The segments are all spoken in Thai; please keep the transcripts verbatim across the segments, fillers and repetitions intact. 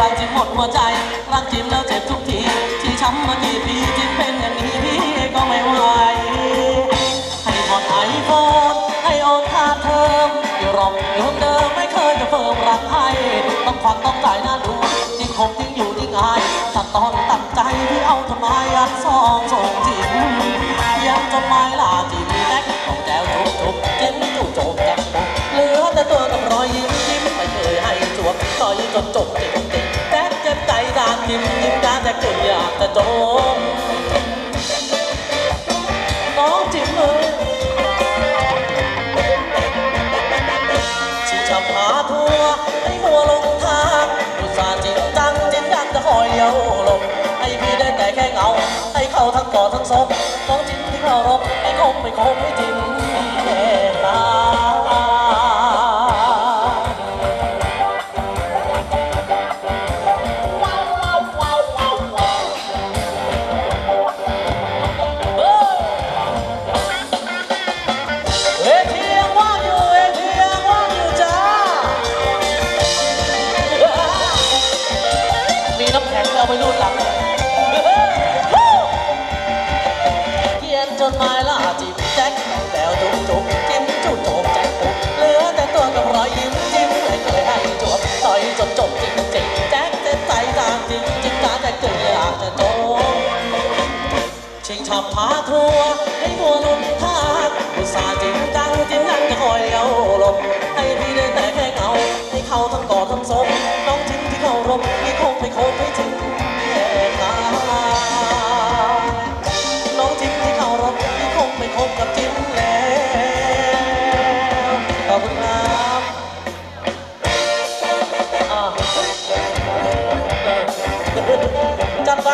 รังจิ้มหมดหัวใจรังจิ้มแล้วเจ็บทุกทีที่ช้ำมากี่ปีจิ้มเป็นอย่างนี้พี่ก็ไม่ไหวให้หมดไอโฟนให้โอนค่าเทอมอยู่รอบเดิมเดิมไม่เคยจะเฟิร์มรักให้ต้องควักต้องจ่ายหน้าดูยิ่งคบยิ่งอยู่ยิ่งอายตัดตอนตัดใจที่เอาทำไมอันซองส่งจิ้มยังจนไม่ลาจิ้มแท็กของแจวจุบจุบจิ้มจุบจบแจวเหลือแต่ตัวกับรอยยิ้มยิ้มไม่เคยให้จวบต่อยจนจบเจ็บติดแท็กเจ็บใจด่าจิ้มจิ้มด่าแต่เกิดอยากจะจมน้องจิ้มเลยชีชะพาทัวให้หัวลงทางอุตส่าห์จิ้มจังจิ้มดันจะคอยเลี้ยวหลบให้พี่ได้แต่แค่เงาให้เข้าทั้งกอดทั้งซบน้องจิ้มที่เรารบให้คบไม่คบให้จิ้มเอ๋ตาชิงชับพาทัวให้หัวลงทางอุตส่าห์จิ้มจังจิ้มนั่งจะคอยเอาลมให้พี่ได้แต่แค่เงาให้เขาทั้งกอดทั้งซบน้องจิ้มที่เขารบให้คบให้โคตรให้จิ้มแย่ตาน้องจิ้มที่เขารบให้คบให้คบกับจิ้มแล้วขอบคุณครับจัดไป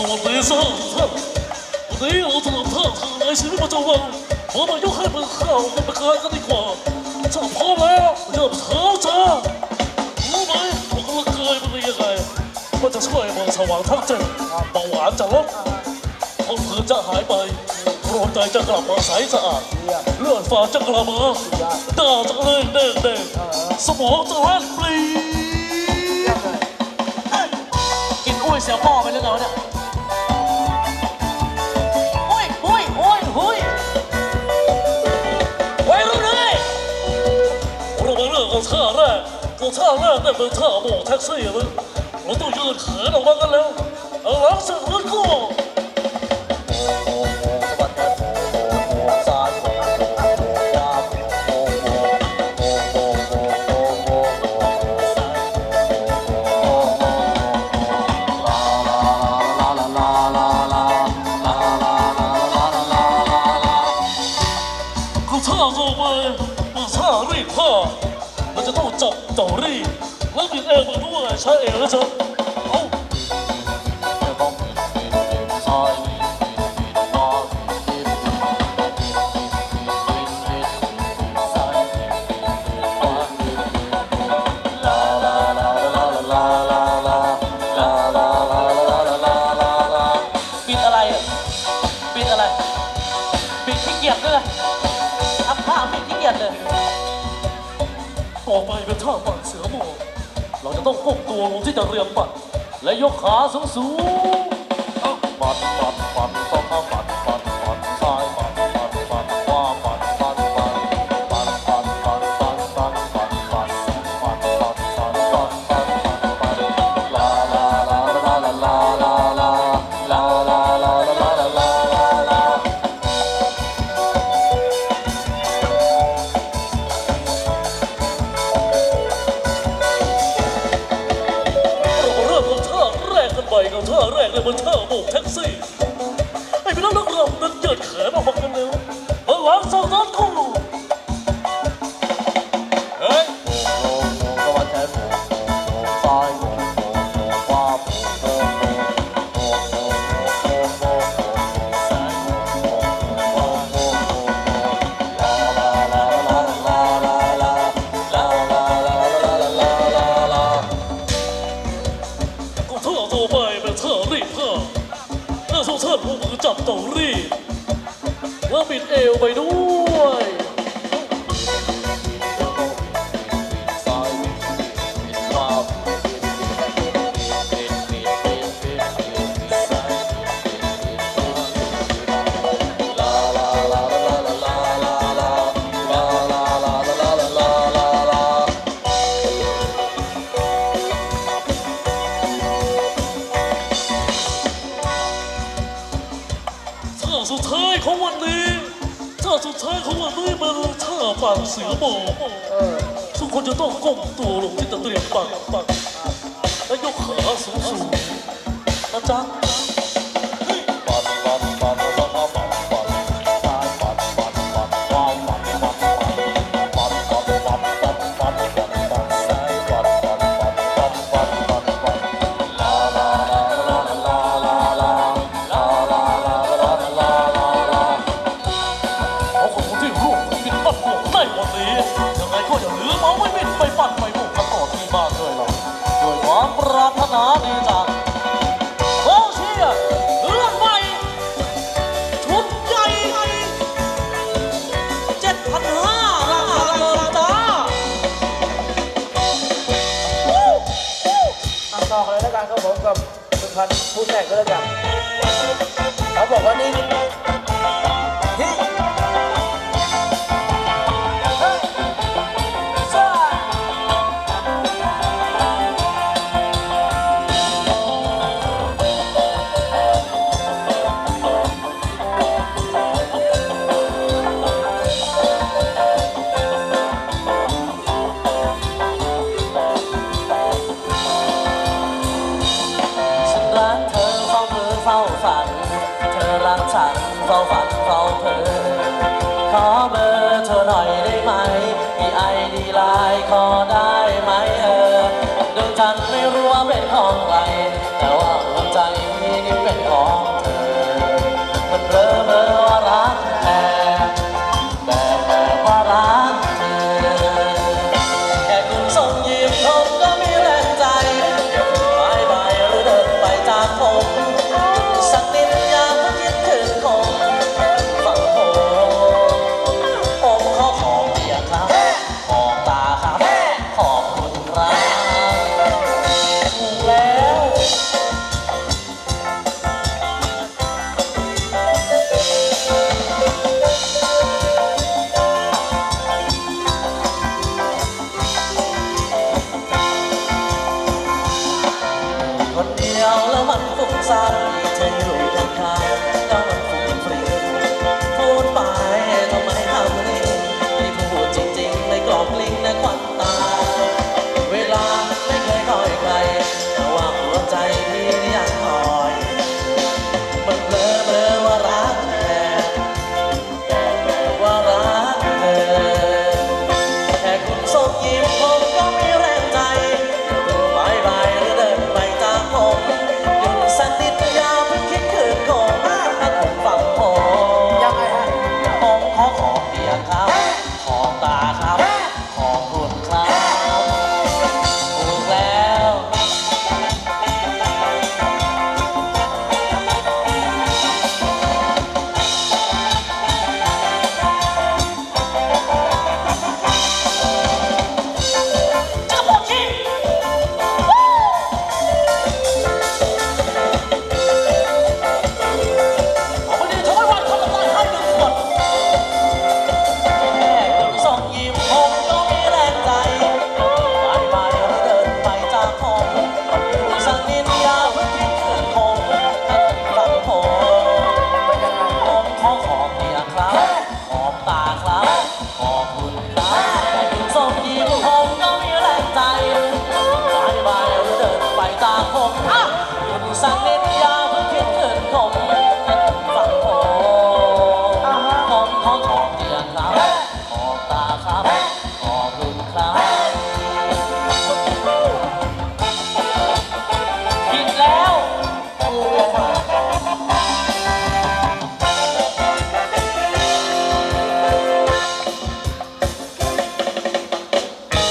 สวัสดีสาวท่านวันนี้เราจะนำท่าทางในชีวิตประจำวันมาประยุกต์ให้เป็นข้าวเป็นปลากันดีกว่าจะพร้อมแล้วเริ่มเท้าจ้ารู้ไหมว่าร่างกายมันเป็นยังไงมันจะช่วยบำรุงสว่างทั้งเจ็บเบาหวานจะลดท้องผืนจะหายไปโรคใจจะกลับมาใสสะอาดเลือดฝาจะกลับมาตาจะเล่นเด็กๆสมองจะลั่นปลีกินอุ้ยเสียวป้อไปแล้วเนี่ยท่าแรกกูท่าแรกได้เป็นท่าโบกแท็กซี่เลยเราต้องยืนเขินออกมากันแล้วหลังจากนั้นก็กูท่าโบกไปกูท่ารีบท่าจะต้องจับเจ้ารี่แล้วบินเองมาด้วยใช้เองนะจ๊ะเอาปิดอะไรอ่ะปิดอะไรปิดขี้เกียจเลยอัพผ้าปิดขี้เกียจเลยต่อไปเป็นท่าปั่นเสือหมอบเราจะต้องก้มตัวลงที่ตะเรียงปั่นและยกขาสูงสูงปั่นปั่นปั่นต้องข้าปั่นปั่นปั่นซ้ายปั่นปั่นปั่นขวาปั่นปั่นปั่นปั่นปั่นปั่นปั่นปั่นปั่นปั่นปั่นปั่นปั่นปั่นปั่นปั่นลาลาลาลาลาลาลาลาลาลาลาลาลาลาท่าแรกเลยบนท่าโบกแท็กซี่ไอ้พี่น้องนักรำนั้นเกิดแขนออกมากันแล้วหลังจากนั้นก็เฮ้ยก็มาแทนซ้ายขวา ของวันนี้เจ้าสุดท้ายของวันนี้มันท่าปากเสือโบทุกคนจะต้องก้มตัวลงที่ตะเกียบปากปากและยกขาสูงๆนะจ๊ะผู้แทนก็แล้วกันเขาบอกว่านี่เฝ้าฝันเฝ้าเธอขอเบอร์เธอหน่อยได้ไหมดีไอดีไลน์ขอได้ไหมเออดวงจันทร์ไม่รู้ว่าเป็นของใครแต่ว่าหัวใจนี้นี่เป็นของเธอมันเบลอเบลอว่ารักแต่แต่แต่ว่ารักเธอแค่คุณส่งยิ้มผมก็มีแรงใจบายบายหรือเดินไปจากผมสักนิดBye.